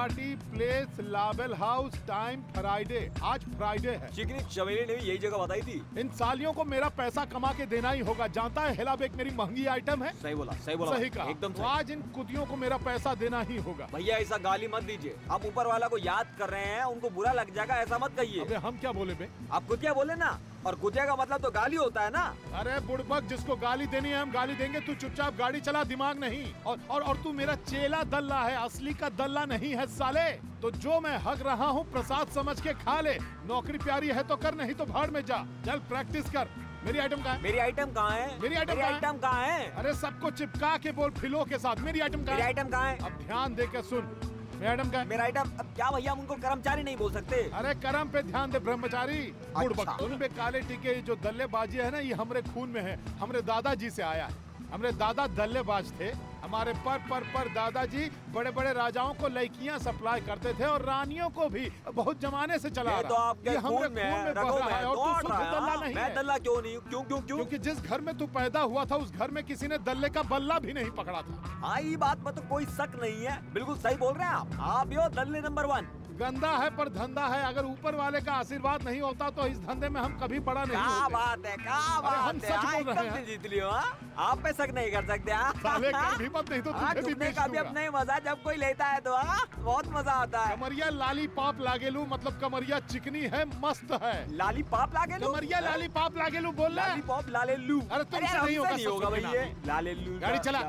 Party place लावेल house, time Friday. आज Friday है। चिकनी चमेली ने भी यही जगह बताई थी। इन सालियों को मेरा पैसा कमा के देना ही होगा। जानता है हेला बेक मेरी महंगी आइटम है। सही बोला सही कहा एकदम। तो आज इन कुतियों को मेरा पैसा देना ही होगा। भैया ऐसा गाली मत दीजिए, आप ऊपर वाला को याद कर रहे हैं, उनको बुरा लग जाएगा, ऐसा मत कहिए। हम क्या बोले बे? आप कुतिया बोले ना, और कुतिया का मतलब तो गाली होता है ना। अरे बुड़बक, जिसको गाली देनी है हम गाली देंगे, तू चुपचाप गाड़ी चला, दिमाग नहीं। और तू मेरा चेला दल्ला है, असली का दल्ला नहीं है साले। तो जो मैं हक रहा हूँ प्रसाद समझ के खा ले। नौकरी प्यारी है तो कर, नहीं तो भाड़ में जा। चल प्रैक्टिस कर। मेरी आइटम कहाँ है? मेरी आइटम कहाँ है? अरे सबको चिपका के बोल, फिलो के साथ। मेरी आइटम कहाँ है? अब ध्यान दे के सुन। मेरा आइटम अब क्या भैया, उनको कर्मचारी नहीं बोल सकते। अरे कर्म पे ध्यान दे ब्रह्मचारी। अच्छा। उन पे काले टीके, जो दल्लेबाजी है ना, ये हमारे खून में है, हमारे दादाजी से आया है। हमारे दादा दल्लेबाज थे, हमारे पर दादाजी बड़े बड़े राजाओं को लड़कियां सप्लाई करते थे और रानियों को भी बहुत जमाने से चला रहा। तो आपके खून में बह रहा है। और तू दल्ला नहीं है। मैं दल्ला क्यों नहीं? क्यों? क्योंकि जिस घर में तू पैदा हुआ था उस घर में किसी ने दल्ले का बल्ला भी नहीं पकड़ा था। हाँ, ये बात में तो कोई शक नहीं है। बिल्कुल सही बोल रहे हैं आप यो दल्ले नंबर 1। गंदा है पर धंधा है। अगर ऊपर वाले का आशीर्वाद नहीं होता तो इस धंधे में हम कभी बड़ा नहीं होते। क्या बात है। जीत लियो, आप पे शक नहीं कर सकते। साले कभी मत, नहीं तो तुम्हें भी अपना ही मजा। जब कोई लेता है तो बहुत मजा आता है। कमरिया लालीपॉप लागेलू, मतलब कमरिया चिकनी है, मस्त है। लालीपॉप लागेलू, कमरिया लालीपॉप लागेलू बोल रहा है। लालीपॉप लालेलू। अरे तुमसे नहीं होगा भैया, लालेलू। गाड़ी चला।